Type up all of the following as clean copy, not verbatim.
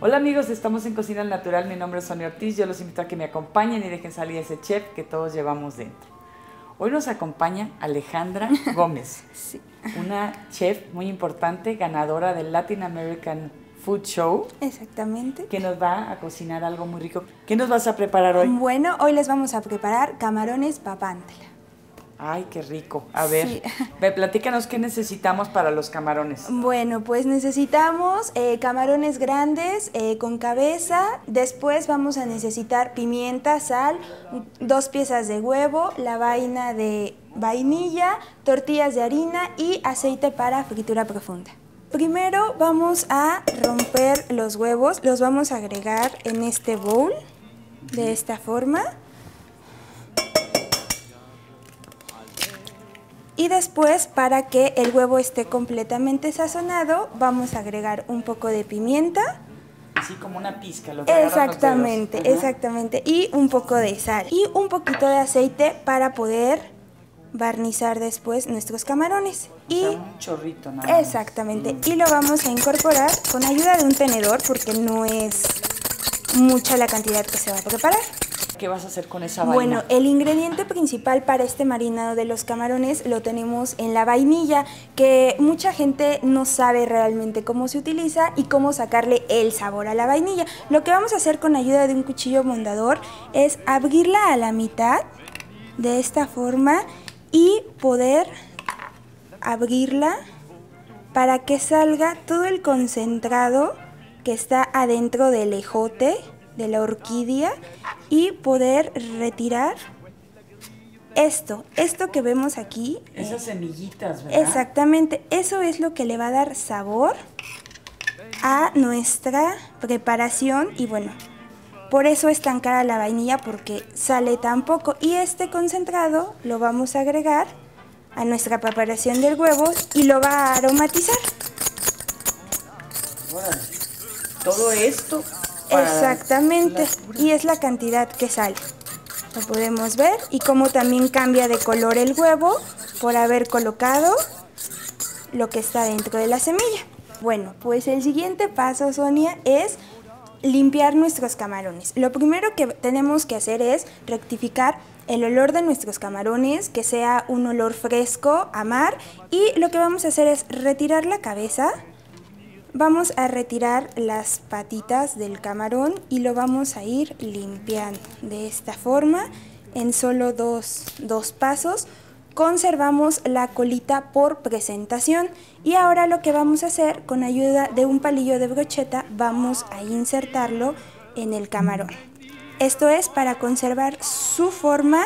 Hola amigos, estamos en Cocina Natural, mi nombre es Sonia Ortiz, yo los invito a que me acompañen y dejen salir a ese chef que todos llevamos dentro. Hoy nos acompaña Alejandra Gómez, sí, una chef muy importante, ganadora del Latin American Food Show. Exactamente. Que nos va a cocinar algo muy rico. ¿Qué nos vas a preparar hoy? Bueno, hoy les vamos a preparar camarones papantla. Ay, qué rico. A ver, sí, platícanos qué necesitamos para los camarones. Bueno, pues necesitamos camarones grandes con cabeza. Después vamos a necesitar pimienta, sal, 2 piezas de huevo, la vaina de vainilla, tortillas de harina y aceite para fritura profunda. Primero vamos a romper los huevos. Los vamos a agregar en este bowl, de esta forma. Y después, para que el huevo esté completamente sazonado, vamos a agregar un poco de pimienta. Así como una pizca, lo que exactamente, los dedos. Exactamente. Y un poco de sal. Y un poquito de aceite para poder barnizar después nuestros camarones. O sea, un chorrito nada más. Exactamente. Y lo vamos a incorporar con ayuda de un tenedor, porque no es mucha la cantidad que se va a preparar. ¿Qué vas a hacer con esa vaina? Bueno, el ingrediente principal para este marinado de los camarones lo tenemos en la vainilla, que mucha gente no sabe realmente cómo se utiliza y cómo sacarle el sabor a la vainilla. Lo que vamos a hacer con ayuda de un cuchillo mondador es abrirla a la mitad, de esta forma, y poder abrirla para que salga todo el concentrado que está adentro del ejote, de la orquídea, y poder retirar esto que vemos aquí. Esas semillitas, ¿verdad? Exactamente, eso es lo que le va a dar sabor a nuestra preparación y bueno, por eso es tan cara la vainilla, porque sale tan poco, y este concentrado lo vamos a agregar a nuestra preparación del huevo y lo va a aromatizar. Bueno, todo esto... Exactamente, y es la cantidad que sale. Lo podemos ver, y como también cambia de color el huevo por haber colocado lo que está dentro de la semilla. Bueno, pues el siguiente paso, Sonia, es limpiar nuestros camarones. Lo primero que tenemos que hacer es rectificar el olor de nuestros camarones, que sea un olor fresco a mar, y lo que vamos a hacer es retirar la cabeza. Vamos a retirar las patitas del camarón y lo vamos a ir limpiando de esta forma en solo dos pasos. Conservamos la colita por presentación, y ahora lo que vamos a hacer, con ayuda de un palillo de brocheta, vamos a insertarlo en el camarón. Esto es para conservar su forma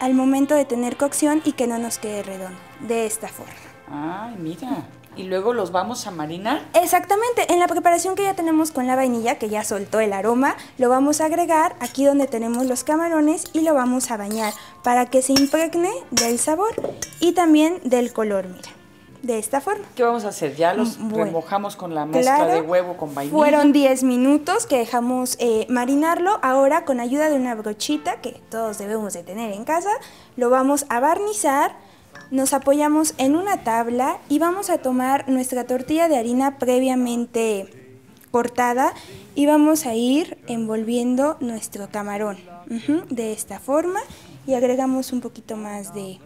al momento de tener cocción y que no nos quede redondo, de esta forma. Ay, mira. ¿Y luego los vamos a marinar? Exactamente, en la preparación que ya tenemos con la vainilla, que ya soltó el aroma, lo vamos a agregar aquí donde tenemos los camarones y lo vamos a bañar para que se impregne del sabor y también del color, mira, de esta forma. ¿Qué vamos a hacer? Ya los remojamos con la mezcla de huevo con vainilla. Fueron 10 minutos que dejamos marinarlo. Ahora, con ayuda de una brochita que todos debemos de tener en casa, lo vamos a barnizar. Nos apoyamos en una tabla y vamos a tomar nuestra tortilla de harina previamente cortada y vamos a ir envolviendo nuestro camarón de esta forma, y agregamos un poquito más de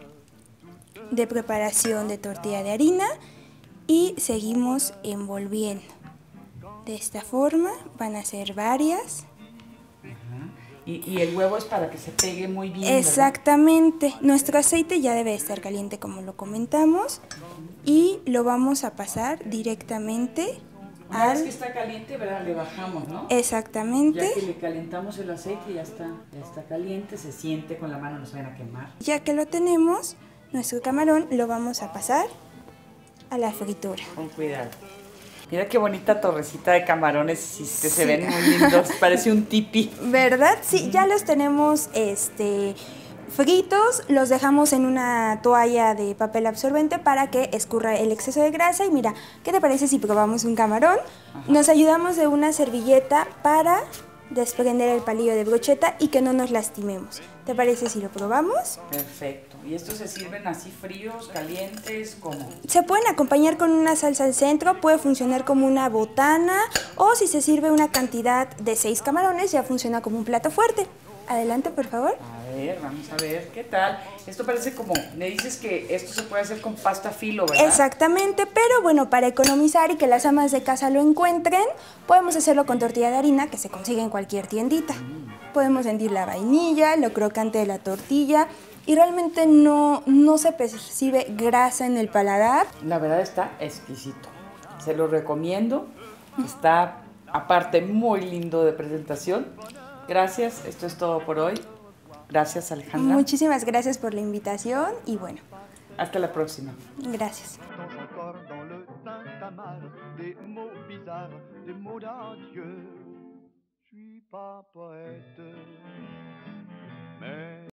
preparación de tortilla de harina y seguimos envolviendo. De esta forma van a ser varias. Y el huevo es para que se pegue muy bien, ¿verdad? Exactamente. Nuestro aceite ya debe estar caliente, como lo comentamos, y lo vamos a pasar directamente al... Una vez que está caliente, ¿verdad? Le bajamos, ¿no? Exactamente. Ya que le calentamos el aceite, ya está caliente, se siente con la mano, no se van a quemar. Ya que lo tenemos, nuestro camarón lo vamos a pasar a la fritura. Con cuidado. Mira qué bonita torrecita de camarones, que sí, se ven muy lindos, parece un tipi. ¿Verdad? Sí, ya los tenemos fritos, los dejamos en una toalla de papel absorbente para que escurra el exceso de grasa. Y mira, ¿qué te parece si probamos un camarón? Ajá. Nos ayudamos de una servilleta para desprender el palillo de brocheta y que no nos lastimemos. ¿Te parece si lo probamos? Perfecto. ¿Y estos se sirven así fríos, calientes, cómo? Se pueden acompañar con una salsa al centro, puede funcionar como una botana, o si se sirve una cantidad de 6 camarones ya funciona como un plato fuerte. Adelante, por favor. A ver, vamos a ver, ¿qué tal? Esto parece como, me dices que esto se puede hacer con pasta filo, ¿verdad? Exactamente, pero bueno, para economizar y que las amas de casa lo encuentren, podemos hacerlo con tortilla de harina que se consigue en cualquier tiendita. Podemos sentir la vainilla, lo crocante de la tortilla y realmente no se percibe grasa en el paladar. La verdad está exquisito, se lo recomiendo, está aparte muy lindo de presentación. Gracias, esto es todo por hoy. Gracias, Alejandra. Muchísimas gracias por la invitación y bueno. Hasta la próxima. Gracias.